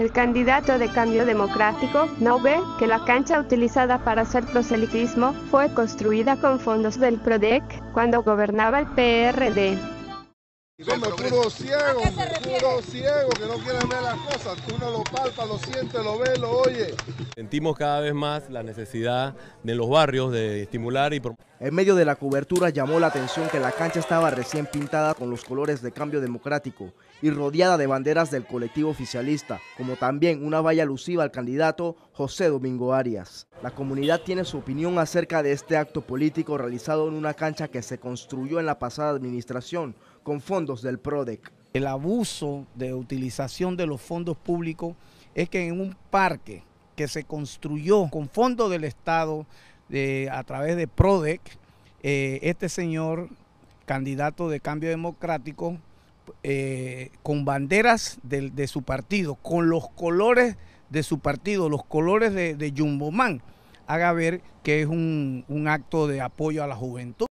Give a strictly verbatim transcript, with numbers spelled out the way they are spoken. El candidato de Cambio Democrático no ve que la cancha utilizada para hacer proselitismo fue construida con fondos del PRODEC cuando gobernaba el P R D. Son puros ciegos, puros ciegos que no quieren ver las cosas. Uno lo palpa, lo siente, lo ve, lo oye. Sentimos cada vez más la necesidad de los barrios de estimular y promover. En medio de la cobertura llamó la atención que la cancha estaba recién pintada con los colores de Cambio Democrático y rodeada de banderas del colectivo oficialista, como también una valla alusiva al candidato José Domingo Arias. La comunidad tiene su opinión acerca de este acto político realizado en una cancha que se construyó en la pasada administración con fondos del PRODEC. El abuso de utilización de los fondos públicos es que en un parque que se construyó con fondos del Estado de, a través de PRODEC, eh, este señor, candidato de Cambio Democrático, eh, con banderas de, de su partido, con los colores de su partido, los colores de, de Jumbo Man, haga ver que es un, un acto de apoyo a la juventud.